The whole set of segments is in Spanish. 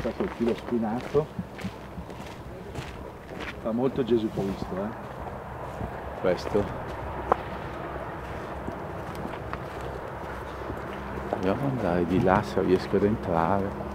testa col filo spinato, fa molto Gesù Cristo, questo. Dobbiamo andare di là se riesco ad entrare.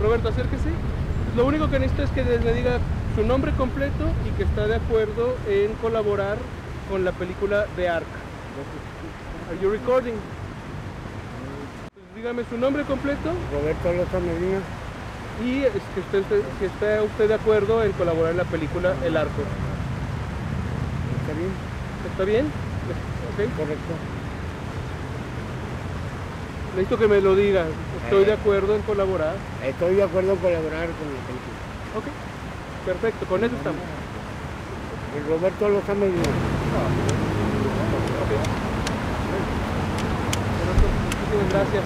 Roberto, acérquese. Lo único que necesito es que les me diga su nombre completo y que está de acuerdo en colaborar con la película The Arch. Are you recording? Dígame su nombre completo. Roberto Alosa Medina. Y es que si está usted de acuerdo en colaborar en la película El Arco. ¿Está bien? ¿Está bien? Okay. Correcto. Necesito que me lo diga. Estoy de acuerdo en colaborar. Estoy de acuerdo en colaborar con la película. Ok, perfecto, con eso estamos. El Roberto lo está mediando. Muchísimas gracias.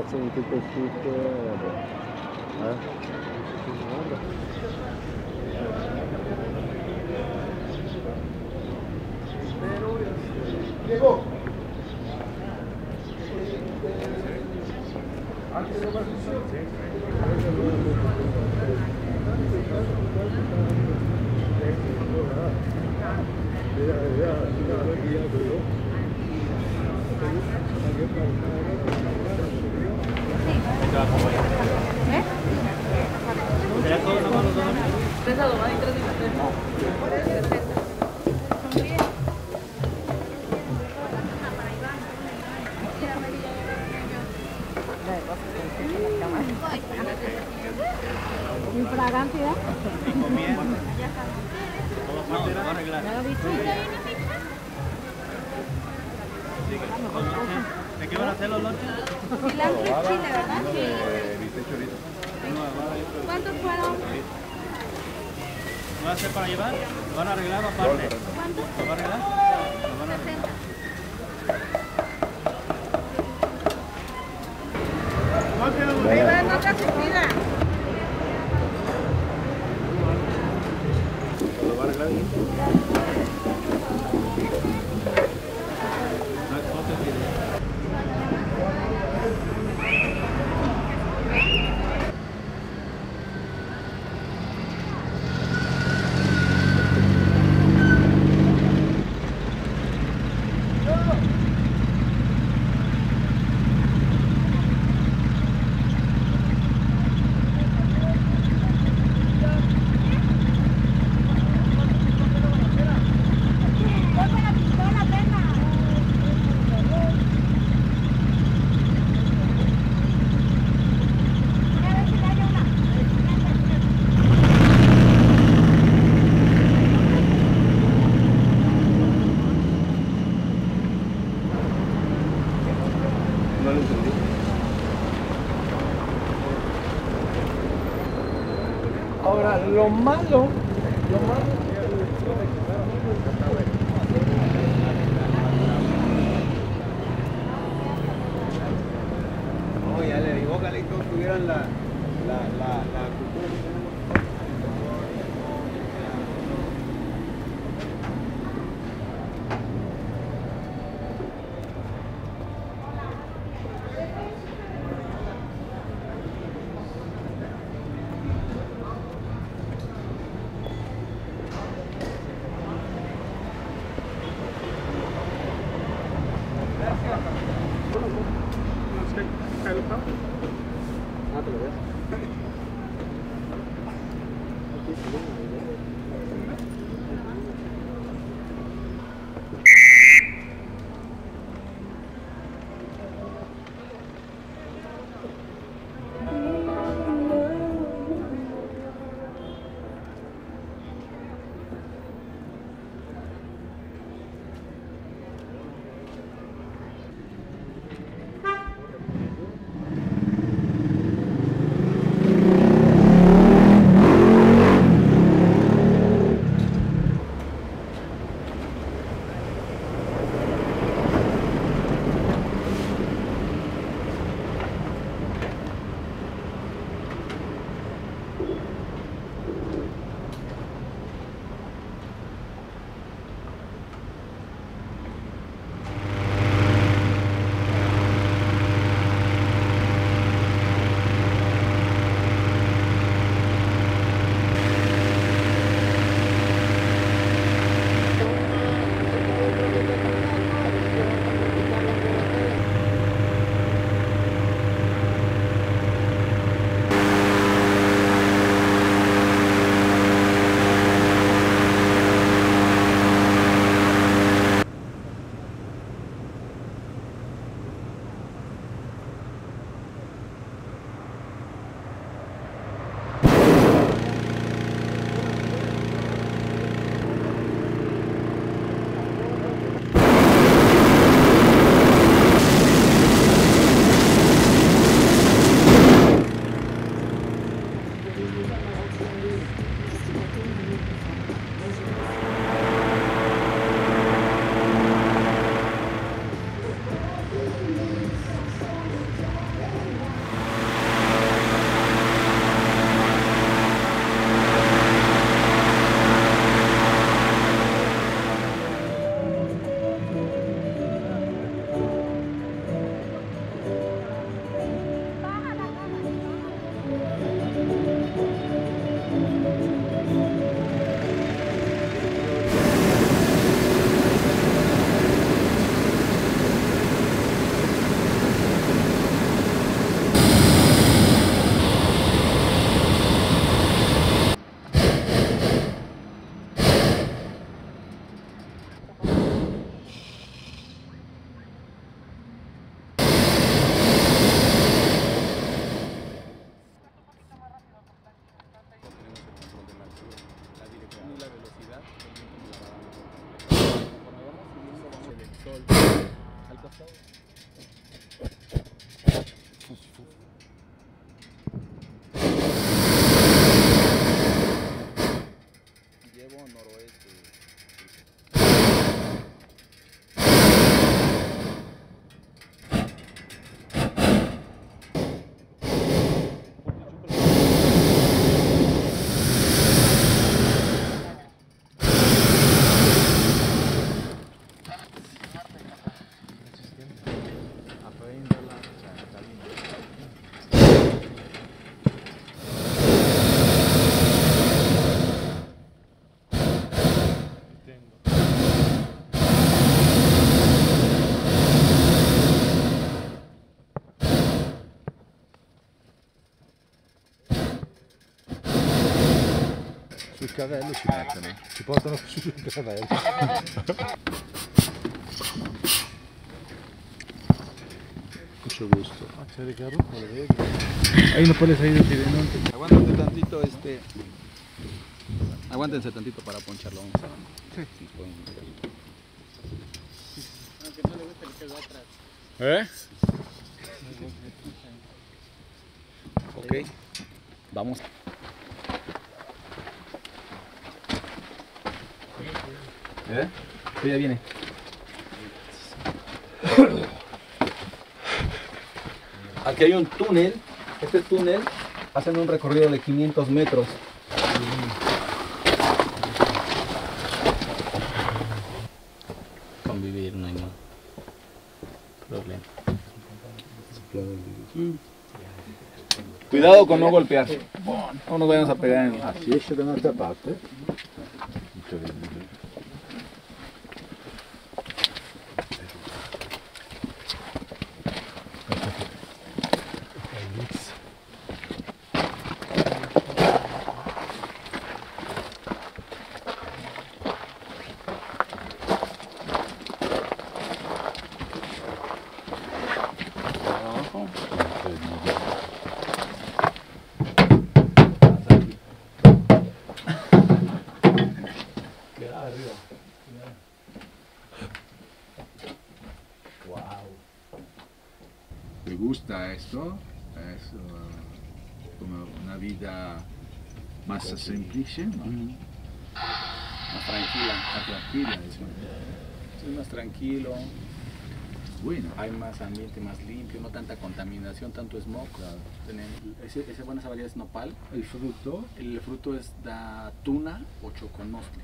stazione di tutto il sito, Diego, anche se non Sul cavello ci mettono, ci portano sul cavello. Mucho gusto. Se recargo, no le veo. Ahí no puede salir el tirante. Aguántense tantito, aguántense tantito para poncharlo. Sí. Aunque no le gusta que quede atrás. ¿Eh? Ok, vamos. ¿Eh? Sí, ya viene. Aquí hay un túnel. Este túnel hacen un recorrido de 500 metros. Convivir no hay más problema. Cuidado con no golpear. No nos vayamos a pegar en el... Así es de nuestra parte. Me gusta esto, es como una vida más simple, ¿no? Más tranquila, es más tranquilo, bueno, hay más ambiente, más limpio, no tanta contaminación, tanto smog. Claro. Esa buena variedad es nopal. ¿El fruto? El fruto es da tuna o choconostle.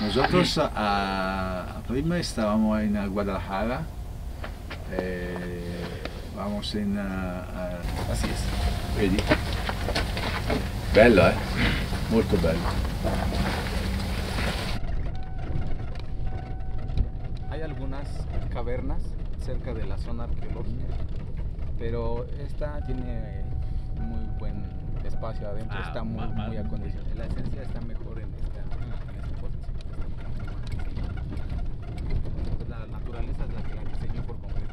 Nosotros primero estábamos en Guadalajara. Vamos en... Así es. Vedi? Bello, ¿eh? Molto bello. Hay algunas cavernas cerca de la zona arqueológica, pero esta tiene muy buen espacio adentro, está muy acondicionada. La esencia está mejor en esta posición. La naturaleza es la que la diseñó por completo.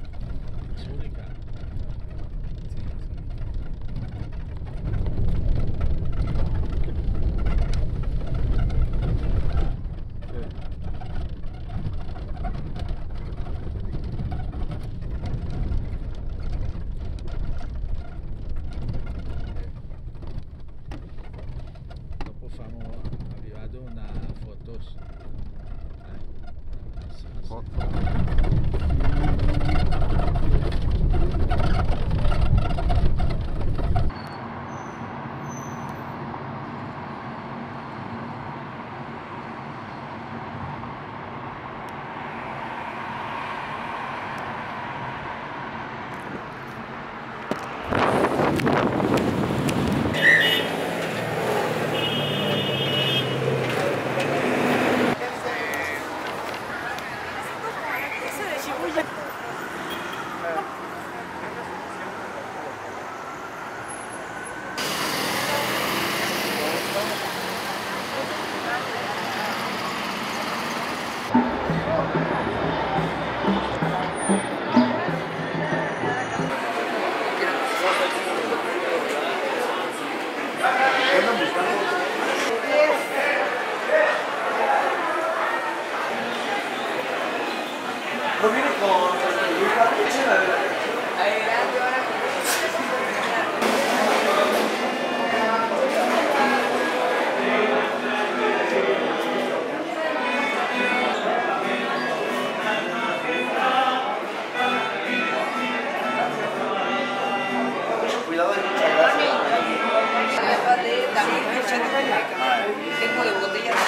tengo de botella de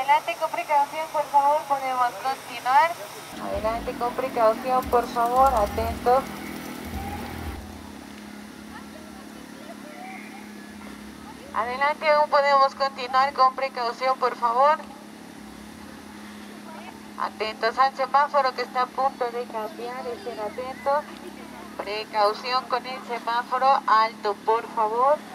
adelante con precaución, por favor, podemos continuar. Adelante con precaución, por favor, atentos. Adelante, aún podemos continuar con precaución, por favor. Atentos al semáforo que está a punto de cambiar, estén atentos. Precaución con el semáforo alto, por favor.